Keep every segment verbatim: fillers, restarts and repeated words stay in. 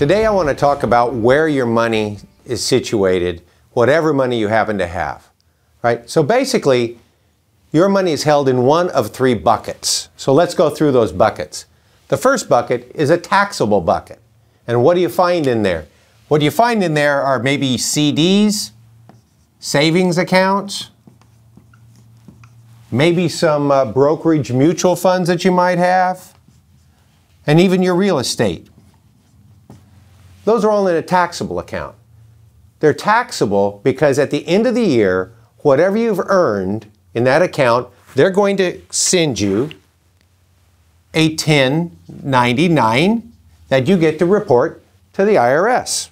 Today I want to talk about where your money is situated, whatever money you happen to have, right? So basically, your money is held in one of three buckets. So let's go through those buckets. The first bucket is a taxable bucket. And what do you find in there? What you find in there are maybe C Ds, savings accounts, maybe some uh, brokerage mutual funds that you might have, and even your real estate. Those are all in a taxable account. They're taxable because at the end of the year, whatever you've earned in that account, they're going to send you a ten ninety-nine that you get to report to the I R S.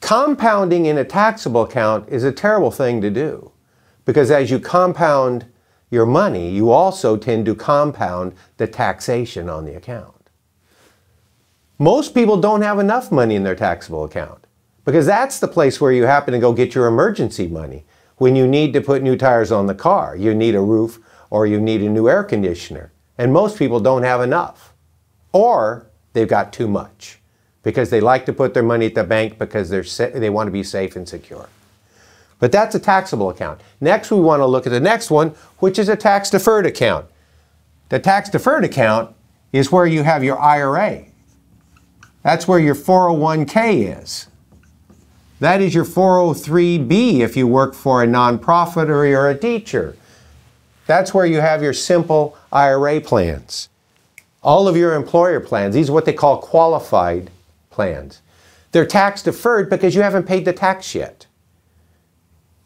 Compounding in a taxable account is a terrible thing to do because as you compound your money, you also tend to compound the taxation on the account. Most people don't have enough money in their taxable account because that's the place where you happen to go get your emergency money when you need to put new tires on the car, you need a roof, or you need a new air conditioner. And most people don't have enough, or they've got too much, because they like to put their money at the bank because they're they want to be safe and secure. But that's a taxable account. Next, we want to look at the next one, which is a tax-deferred account. The tax-deferred account is where you have your I R A. That's where your four oh one K is. That is your four oh three B if you work for a nonprofit or you're a teacher. That's where you have your simple I R A plans. All of your employer plans, these are what they call qualified plans. They're tax deferred because you haven't paid the tax yet.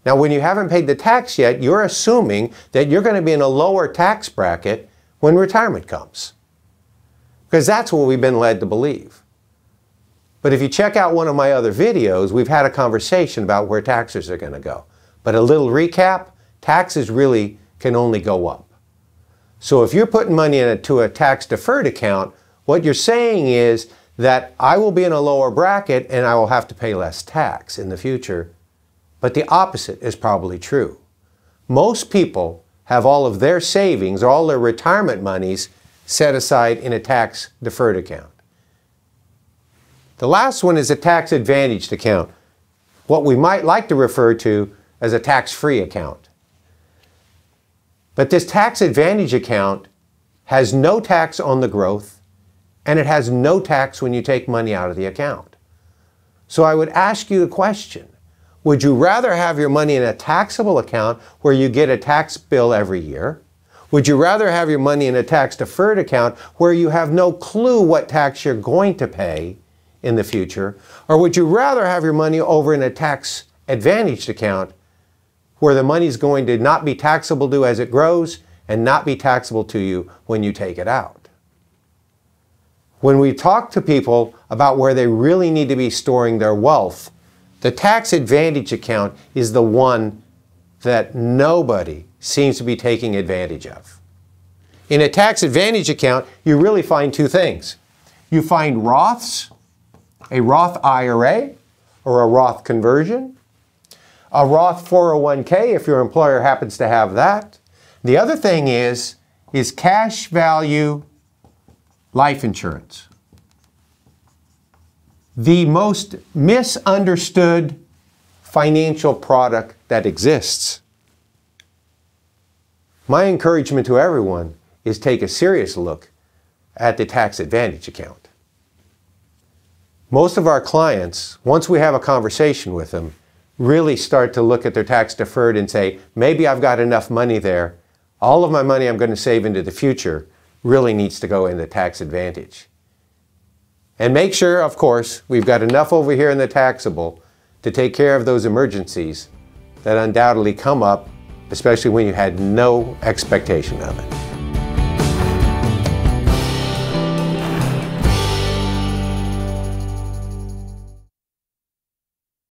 Now, when you haven't paid the tax yet, you're assuming that you're going to be in a lower tax bracket when retirement comes. Because that's what we've been led to believe. But if you check out one of my other videos, we've had a conversation about where taxes are going to go. But a little recap, taxes really can only go up. So if you're putting money into a tax deferred account, what you're saying is that I will be in a lower bracket and I will have to pay less tax in the future. But the opposite is probably true. Most people have all of their savings, all their retirement monies set aside in a tax deferred account. The last one is a tax advantaged account, what we might like to refer to as a tax-free account. But this tax advantage account has no tax on the growth, and it has no tax when you take money out of the account. So I would ask you a question. Would you rather have your money in a taxable account where you get a tax bill every year? Would you rather have your money in a tax-deferred account where you have no clue what tax you're going to pay in the future? Or would you rather have your money over in a tax-advantaged account where the money's going to not be taxable to you as it grows and not be taxable to you when you take it out? When we talk to people about where they really need to be storing their wealth, the tax advantage account is the one that nobody seems to be taking advantage of. In a tax advantage account, you really find two things. You find Roths, a Roth I R A or a Roth conversion, a Roth four oh one K if your employer happens to have that. The other thing is, is cash value life insurance. The most misunderstood financial product that exists. My encouragement to everyone is take a serious look at the tax advantage account. Most of our clients, once we have a conversation with them, really start to look at their tax deferred and say, maybe I've got enough money there. All of my money I'm going to save into the future really needs to go in the tax advantage. And make sure, of course, we've got enough over here in the taxable to take care of those emergencies that undoubtedly come up, especially when you had no expectation of it.